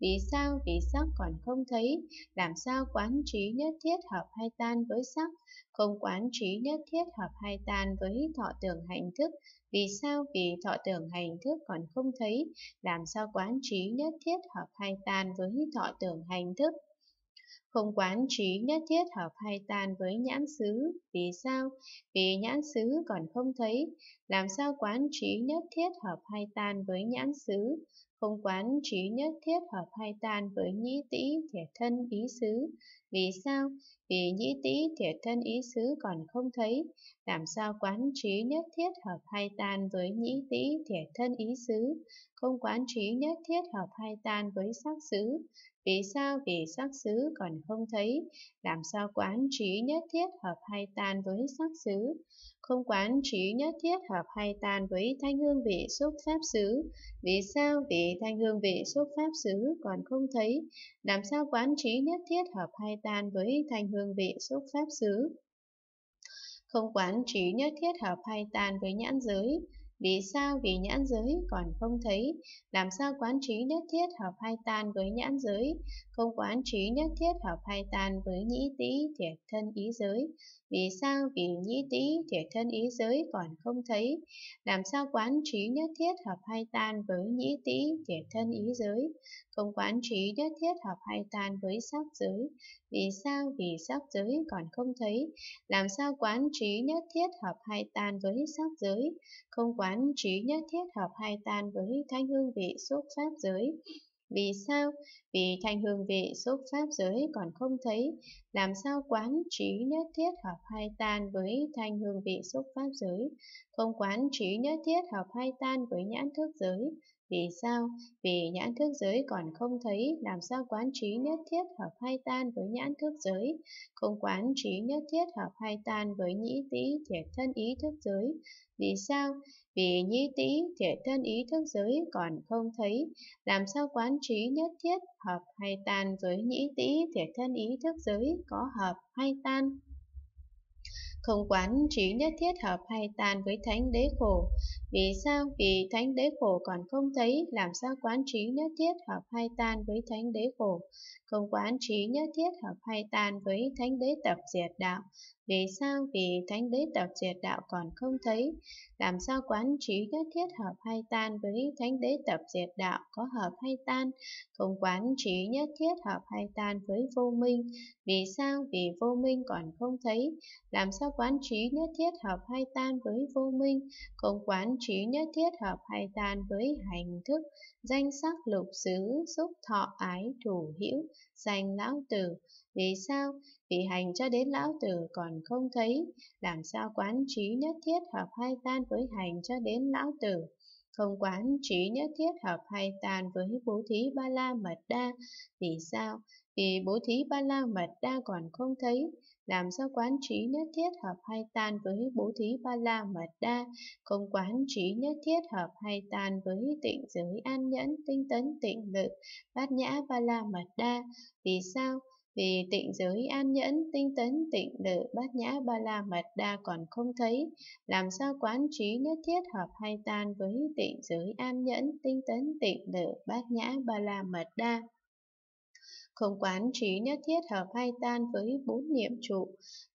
Vì sao? Vì sắc còn không thấy, làm sao quán trí nhất thiết hợp hay tan với sắc? Không quán trí nhất thiết hợp hay tan với thọ tưởng hành thức. Vì sao? Vì thọ tưởng hành thức còn không thấy, làm sao quán trí nhất thiết hợp hay tan với thọ tưởng hành thức? Không quán trí nhất thiết hợp hay tan với nhãn xứ. Vì sao? Vì nhãn xứ còn không thấy, làm sao quán trí nhất thiết hợp hay tan với nhãn xứ? Không quán trí nhất thiết hợp hay tan với nhĩ tĩ thiệt thân ý xứ. Vì sao? Vì nhĩ tĩ thiệt thân ý xứ còn không thấy, làm sao quán trí nhất thiết hợp hay tan với nhĩ tĩ thiệt thân ý xứ? Không quán trí nhất thiết hợp hay tan với sắc xứ. Vì sao? Vì sắc xứ còn không thấy, làm sao quán trí nhất thiết hợp hay tan với sắc xứ? Không quán trí nhất thiết hợp hay tan với thanh hương vị xúc pháp xứ. Vì sao? Vì thanh hương vị xúc pháp xứ còn không thấy, làm sao quán trí nhất thiết hợp hay tan với thanh hương vị xúc pháp xứ? Không quán trí nhất thiết hợp hay tan với nhãn giới. Vì sao? Vì nhãn giới còn không thấy, làm sao quán trí nhất thiết hợp hay tan với nhãn giới? Không quán trí nhất thiết hợp hay tan với nhĩ tĩ thiệt thân ý giới. Vì sao? Vì nhĩ tĩ thiệt thân ý giới còn không thấy, làm sao quán trí nhất thiết hợp hay tan với nhĩ tĩ thiệt thân ý giới? Không quán trí nhất thiết hợp hay tan với sắc giới. Vì sao? Vì sắc giới còn không thấy, làm sao quán trí nhất thiết hợp hay tan với sắc giới? Không quán trí nhất thiết hợp hay tan với thanh hương vị xúc pháp giới. Vì sao? Vì thanh hương vị xúc pháp giới còn không thấy, làm sao quán trí nhất thiết hợp hay tan với thanh hương vị xúc pháp giới? Không quán trí nhất thiết hợp hay tan với nhãn thức giới. Vì sao? Vì nhãn thức giới còn không thấy, làm sao quán trí nhất thiết hợp hay tan với nhãn thức giới? Không quán trí nhất thiết hợp hay tan với nhĩ tĩ thiệt thân ý thức giới. Vì sao? Vì nhĩ tĩ thiệt thân ý thức giới còn không thấy, làm sao quán trí nhất thiết hợp hay tan với nhĩ tĩ thiệt thân ý thức giới có hợp hay tan? Không quán trí nhất thiết hợp hay tan với thánh đế khổ. Vì sao? Vì thánh đế khổ còn không thấy, làm sao quán trí nhất thiết hợp hay tan với thánh đế khổ? Không quán trí nhất thiết hợp hay tan với thánh đế tập diệt đạo. Vì sao? Vì thánh đế tập diệt đạo còn không thấy, làm sao quán trí nhất thiết hợp hay tan với thánh đế tập diệt đạo có hợp hay tan? Không quán trí nhất thiết hợp hay tan với vô minh. Vì sao? Vì vô minh còn không thấy, làm sao quán trí nhất thiết hợp hay tan với vô minh? Không quán trí nhất thiết hợp hay tan với hành thức, danh sắc lục xứ, xúc thọ ái thủ hữu, danh lão tử. Vì sao? Vì hành cho đến lão tử còn không thấy, làm sao quán trí nhất thiết hợp hay tan với hành cho đến lão tử? Không quán trí nhất thiết hợp hay tan với bố thí ba la mật đa. Vì sao? Vì bố thí ba la mật đa còn không thấy, làm sao quán trí nhất thiết hợp hay tan với bố thí ba la mật đa? Không quán trí nhất thiết hợp hay tan với tịnh giới an nhẫn, tinh tấn, tịnh lực, bát nhã ba la mật đa. Vì sao? Vì tịnh giới an nhẫn, tinh tấn, tịnh lực, bát nhã ba la mật đa còn không thấy, làm sao quán trí nhất thiết hợp hay tan với tịnh giới an nhẫn, tinh tấn, tịnh lực, bát nhã ba la mật đa? Không quán trí nhất thiết hợp hay tan với bốn niệm trụ.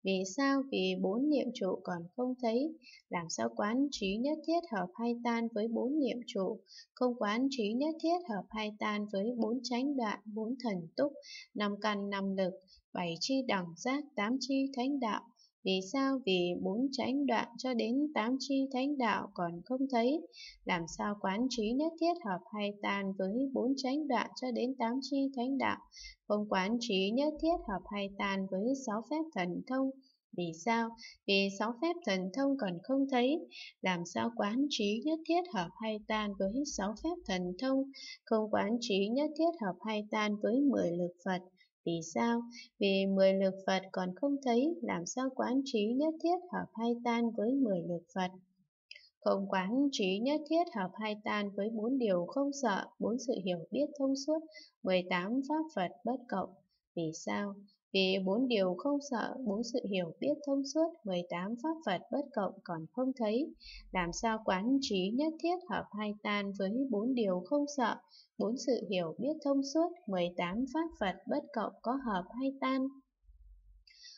Vì sao? Vì bốn niệm trụ còn không thấy, làm sao quán trí nhất thiết hợp hay tan với bốn niệm trụ? Không quán trí nhất thiết hợp hay tan với bốn chánh đoạn, bốn thần túc, năm căn năm lực, bảy chi đẳng giác, tám chi thánh đạo. Vì sao? Vì bốn chánh đoạn cho đến tám chi thánh đạo còn không thấy, làm sao quán trí nhất thiết hợp hay tan với bốn chánh đoạn cho đến tám chi thánh đạo? Không quán trí nhất thiết hợp hay tan với sáu phép thần thông. Vì sao? Vì sáu phép thần thông còn không thấy, làm sao quán trí nhất thiết hợp hay tan với sáu phép thần thông? Không quán trí nhất thiết hợp hay tan với 10 lực Phật. Vì sao? Vì 10 lực Phật còn không thấy, làm sao quán trí nhất thiết hợp hay tan với 10 lực Phật? Không quán trí nhất thiết hợp hai tan với 4 điều không sợ, 4 sự hiểu biết thông suốt, 18 pháp Phật bất cộng. Vì sao? Vì 4 điều không sợ, 4 sự hiểu biết thông suốt, 18 pháp Phật bất cộng còn không thấy, làm sao quán trí nhất thiết hợp hai tan với 4 điều không sợ, 4 sự hiểu biết thông suốt, 18 pháp Phật bất cộng có hợp hay tan?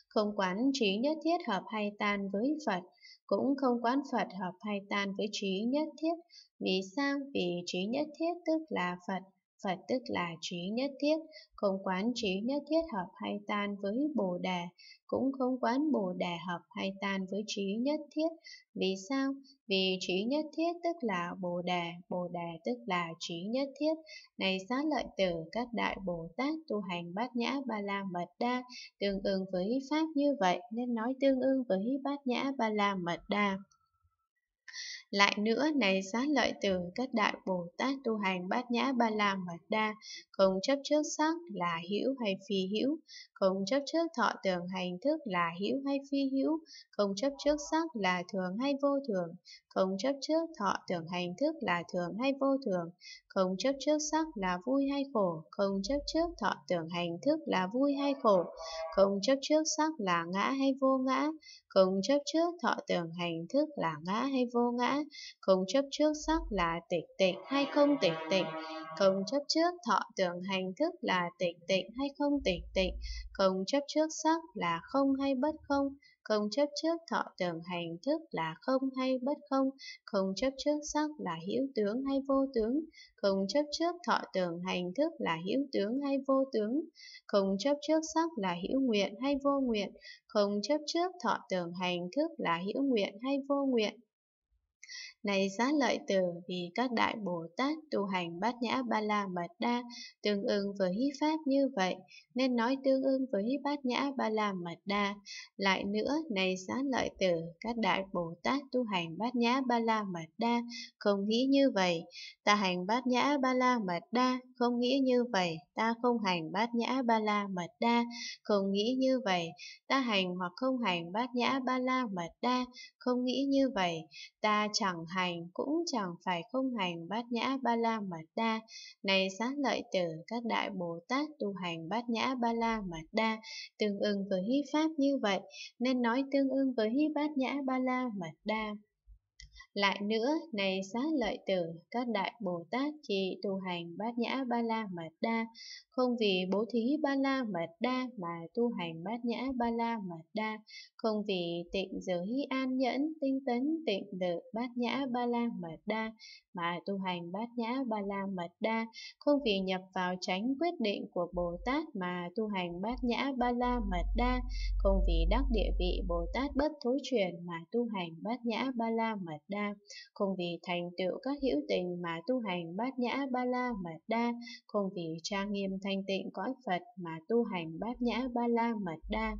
Không quán trí nhất thiết hợp hay tan với Phật, cũng không quán Phật hợp hay tan với trí nhất thiết. Vì sao? Vì trí nhất thiết tức là Phật, Phật tức là trí nhất thiết. Không quán trí nhất thiết hợp hay tan với Bồ Đề, cũng không quán Bồ Đề hợp hay tan với trí nhất thiết. Vì sao? Vì trí nhất thiết tức là Bồ Đề, Bồ Đề tức là trí nhất thiết. Này Xá Lợi Tử, các đại Bồ Tát tu hành Bát Nhã Ba La Mật Đa tương ưng với pháp như vậy, nên nói tương ưng với Bát Nhã Ba La Mật Đa. Lại nữa, này Xá Lợi Tử, các đại Bồ Tát tu hành Bát Nhã Ba La Mật Đa, không chấp trước sắc là hữu hay phi hữu, không chấp trước thọ tưởng hành thức là hữu hay phi hữu, không chấp trước sắc là thường hay vô thường, không chấp trước thọ tưởng hành thức là thường hay vô thường, không chấp trước sắc là vui hay khổ, không chấp trước thọ tưởng hành thức là vui hay khổ, không chấp trước sắc là ngã hay vô ngã, không chấp trước thọ tưởng hành thức là ngã hay vô ngã, không chấp trước sắc là tịch tịnh hay không tịch tịnh, không chấp trước thọ tưởng hành thức là tịch tịnh hay không tịch tịnh, không chấp trước sắc là không hay bất không, không chấp trước thọ tưởng hành thức là không hay bất không, không chấp trước sắc là hữu tướng hay vô tướng, không chấp trước thọ tưởng hành thức là hữu tướng hay vô tướng, không chấp trước sắc là hữu nguyện hay vô nguyện, không chấp trước thọ tưởng hành thức là hữu nguyện hay vô nguyện. Này Xá Lợi Tử, vì các đại Bồ Tát tu hành Bát Nhã Ba La Mật Đa tương ưng với pháp như vậy, nên nói tương ưng với Bát Nhã Ba La Mật Đa. Lại nữa, này Xá Lợi Tử, các đại Bồ Tát tu hành Bát Nhã Ba La Mật Đa không nghĩ như vậy, ta hành Bát Nhã Ba La Mật Đa, không nghĩ như vậy, ta không hành Bát Nhã Ba La Mật Đa, không nghĩ như vậy, ta hành hoặc không hành Bát Nhã Ba La Mật Đa, không nghĩ như vậy, ta chẳng hành cũng chẳng phải không hành Bát Nhã Ba La Mật Đa. Này Xá Lợi Tử, các đại Bồ Tát tu hành Bát Nhã Ba La Mật Đa tương ưng với pháp như vậy, nên nói tương ưng với Bát Nhã Ba La Mật Đa. Lại nữa, này Xá Lợi Tử, các đại Bồ Tát chỉ tu hành Bát Nhã Ba La Mật Đa, không vì bố thí Ba La Mật Đa mà tu hành Bát Nhã Ba La Mật Đa, không vì tịnh giới an nhẫn tinh tấn tịnh lực Bát Nhã Ba La Mật Đa mà tu hành Bát Nhã Ba La Mật Đa, không vì nhập vào chánh quyết định của Bồ Tát mà tu hành Bát Nhã Ba La Mật Đa, không vì đắc địa vị Bồ Tát bất thối chuyển mà tu hành Bát Nhã Ba La Mật Đa, không vì thành tựu các hữu tình mà tu hành Bát Nhã Ba La Mật Đa, không vì trang nghiêm thanh tịnh cõi Phật mà tu hành Bát Nhã Ba La Mật Đa,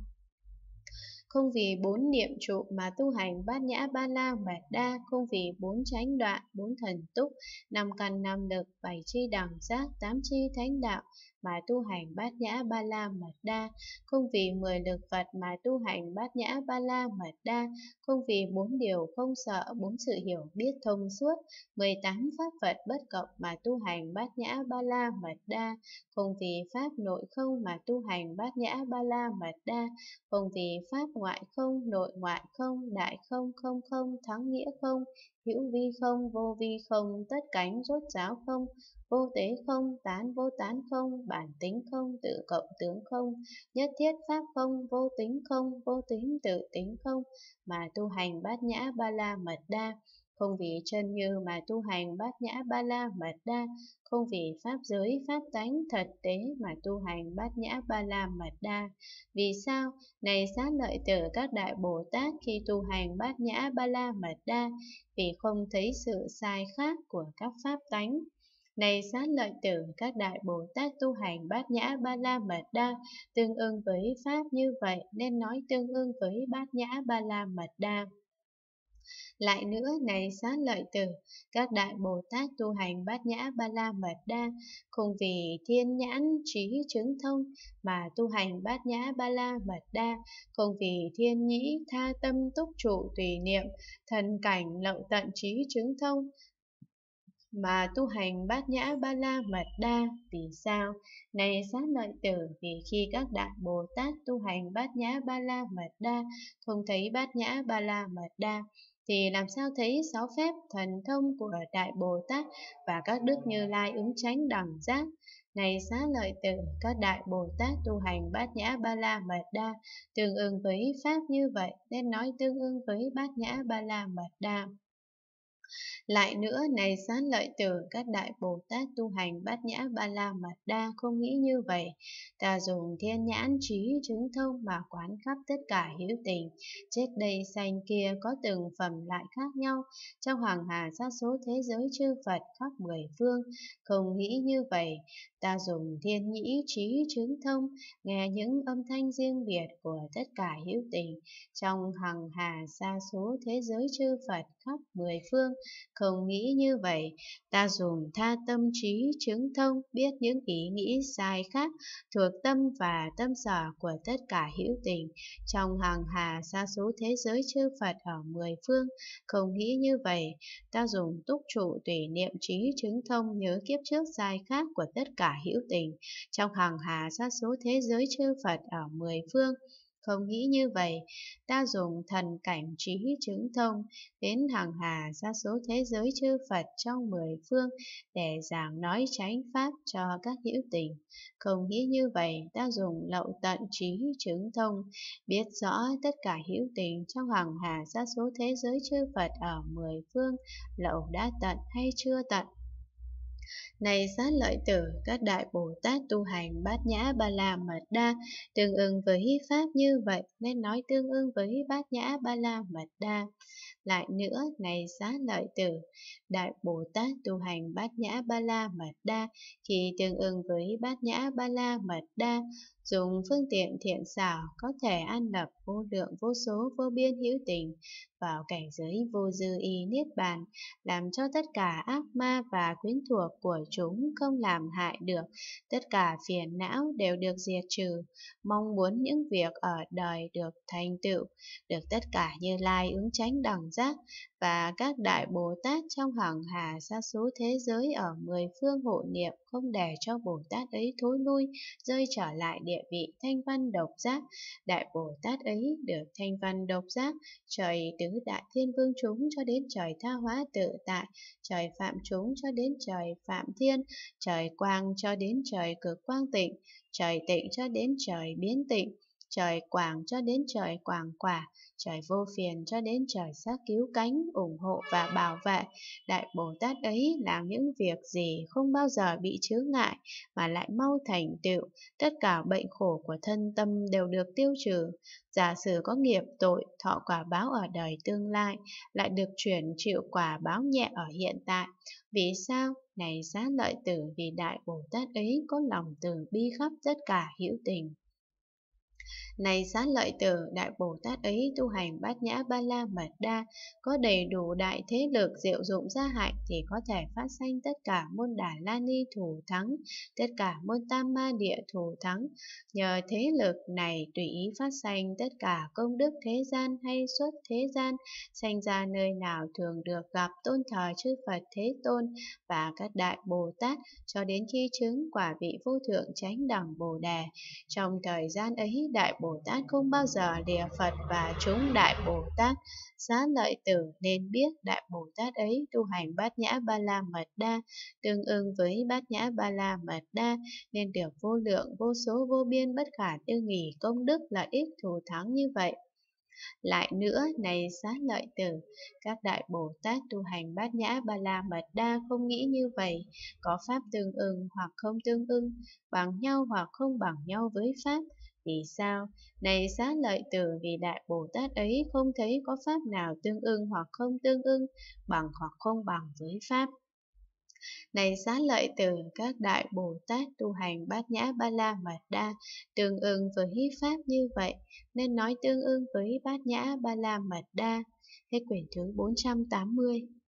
không vì 4 niệm trụ mà tu hành Bát Nhã Ba La Mật Đa, không vì 4 chánh đoạn, 4 thần túc, 5 căn 5 lực, 7 chi đẳng giác, 8 chi thánh đạo mà tu hành Bát Nhã Ba La Mật Đa, không vì 10 lực Phật mà tu hành Bát Nhã Ba La Mật Đa, không vì 4 điều không sợ, 4 sự hiểu biết thông suốt, 18 pháp Phật bất cộng mà tu hành Bát Nhã Ba La Mật Đa, không vì pháp nội không mà tu hành Bát Nhã Ba La Mật Đa, không vì pháp ngoại không, nội ngoại không, đại không, không không, thắng nghĩa không, hữu vi không, vô vi không, tất cánh rốt ráo không, vô tế không, tán vô tán không, bản tính không, tự cộng tướng không, nhất thiết pháp không, vô tính không, vô tính tự tính không mà tu hành Bát Nhã Ba La Mật Đa, không vì chân như mà tu hành Bát Nhã Ba La Mật Đa, không vì pháp giới, pháp tánh, thật tế mà tu hành Bát Nhã Ba La Mật Đa. Vì sao? Này Xá Lợi Tử, các đại Bồ Tát khi tu hành Bát Nhã Ba La Mật Đa, vì không thấy sự sai khác của các pháp tánh. Này xá lợi tử, các đại Bồ Tát tu hành Bát Nhã Ba La Mật Đa tương ưng với Pháp như vậy, nên nói tương ưng với Bát Nhã Ba La Mật Đa. Lại nữa, này xá lợi tử, các đại Bồ Tát tu hành Bát Nhã Ba La Mật Đa, không vì thiên nhãn trí chứng thông mà tu hành Bát Nhã Ba La Mật Đa, không vì thiên nhĩ tha tâm túc trụ tùy niệm, thần cảnh lậu tận trí chứng thông mà tu hành Bát Nhã Ba La Mật Đa. Vì sao? Này xá lợi tử, vì khi các đại Bồ Tát tu hành Bát Nhã Ba La Mật Đa, không thấy Bát Nhã Ba La Mật Đa, thì làm sao thấy sáu phép thần thông của đại Bồ Tát và các đức Như Lai ứng chánh đẳng giác? Này xá lợi tử, các đại Bồ Tát tu hành Bát Nhã Ba La Mật Đa tương ưng với Pháp như vậy, nên nói tương ưng với Bát Nhã Ba La Mật Đa. Lại nữa, này xá lợi tử, các đại Bồ Tát tu hành Bát Nhã Ba La Mật Đa không nghĩ như vậy. Ta dùng thiên nhãn trí chứng thông mà quán khắp tất cả hữu tình, chết đây sanh kia có từng phẩm lại khác nhau, trong hoàng hà sa số thế giới chư Phật khắp mười phương, không nghĩ như vậy. Ta dùng thiên nhĩ trí chứng thông, nghe những âm thanh riêng biệt của tất cả hữu tình, trong hằng hà sa số thế giới chư Phật khắp mười phương, không nghĩ như vậy. Ta dùng tha tâm trí chứng thông, biết những ý nghĩ sai khác thuộc tâm và tâm sở của tất cả hữu tình, trong hằng hà sa số thế giới chư Phật ở mười phương, không nghĩ như vậy. Ta dùng túc trụ tùy niệm trí chứng thông, nhớ kiếp trước sai khác của tất cả hữu tình, trong hằng hà sa số thế giới chư Phật ở mười phương, không nghĩ như vậy. Ta dùng thần cảnh trí chứng thông, đến hằng hà sa số thế giới chư Phật trong mười phương để giảng nói chánh pháp cho các hữu tình, không nghĩ như vậy. Ta dùng lậu tận trí chứng thông, biết rõ tất cả hữu tình trong hằng hà sa số thế giới chư Phật ở mười phương lậu đã tận hay chưa tận. Này xá lợi tử, các đại Bồ Tát tu hành Bát Nhã Ba La Mật Đa tương ưng với Pháp như vậy, nên nói tương ưng với Bát Nhã Ba La Mật Đa. Lại nữa, này xá lợi tử, đại Bồ Tát tu hành Bát Nhã Ba La Mật Đa, khi tương ưng với Bát Nhã Ba La Mật Đa, dùng phương tiện thiện xảo có thể an lập vô lượng vô số vô biên hữu tình vào cảnh giới vô dư y niết bàn, làm cho tất cả ác ma và quyến thuộc của chúng không làm hại được, tất cả phiền não đều được diệt trừ, mong muốn những việc ở đời được thành tựu, được tất cả Như Lai ứng chánh đẳng giác và các đại Bồ Tát trong hằng hà sa số thế giới ở mười phương hộ niệm, không để cho Bồ Tát ấy thối lui rơi trở lại địa vị thanh văn độc giác. Đại Bồ Tát ấy được thanh văn độc giác, trời tứ đại thiên vương chúng cho đến trời Tha Hóa Tự Tại, trời Phạm chúng cho đến trời Phạm Thiên, trời Quang cho đến trời Cực Quang Tịnh, trời Tịnh cho đến trời Biến Tịnh, trời Quảng cho đến trời Quảng Quả, trời Vô Phiền cho đến trời Sát Cứu Cánh, ủng hộ và bảo vệ. Đại Bồ Tát ấy làm những việc gì không bao giờ bị chướng ngại mà lại mau thành tựu, tất cả bệnh khổ của thân tâm đều được tiêu trừ. Giả sử có nghiệp tội, thọ quả báo ở đời tương lai, lại được chuyển chịu quả báo nhẹ ở hiện tại. Vì sao? Này xá lợi tử, vì đại Bồ Tát ấy có lòng từ bi khắp tất cả hữu tình. Này xá lợi tử, đại Bồ Tát ấy tu hành Bát Nhã Ba La Mật Đa, có đầy đủ đại thế lực diệu dụng gia hạnh thì có thể phát sanh tất cả môn Đà La Ni thủ thắng, tất cả môn Tam Ma Địa thủ thắng. Nhờ thế lực này tùy ý phát sanh tất cả công đức thế gian hay xuất thế gian, sanh ra nơi nào thường được gặp tôn thờ chư Phật Thế Tôn và các đại Bồ Tát, cho đến khi chứng quả vị vô thượng chánh đẳng Bồ Đề. Trong thời gian ấy, đại Bồ Tát không bao giờ lìa Phật và chúng đại Bồ Tát. Xá lợi tử, nên biết đại Bồ Tát ấy tu hành Bát Nhã Ba La Mật Đa tương ưng với Bát Nhã Ba La Mật Đa, nên được vô lượng vô số vô biên bất khả tư nghỉ công đức lợi ích thù thắng như vậy. Lại nữa, này xá lợi tử, các đại Bồ Tát tu hành Bát Nhã Ba La Mật Đa không nghĩ như vậy, có Pháp tương ưng hoặc không tương ưng, bằng nhau hoặc không bằng nhau với Pháp. Vì sao? Này xá lợi tử, vì đại Bồ Tát ấy không thấy có Pháp nào tương ưng hoặc không tương ưng, bằng hoặc không bằng với Pháp. Này xá lợi từ các đại Bồ Tát tu hành Bát Nhã Ba La Mật Đa tương ưng với Pháp như vậy, nên nói tương ưng với Bát Nhã Ba La Mật Đa. Hết quyển thứ 480.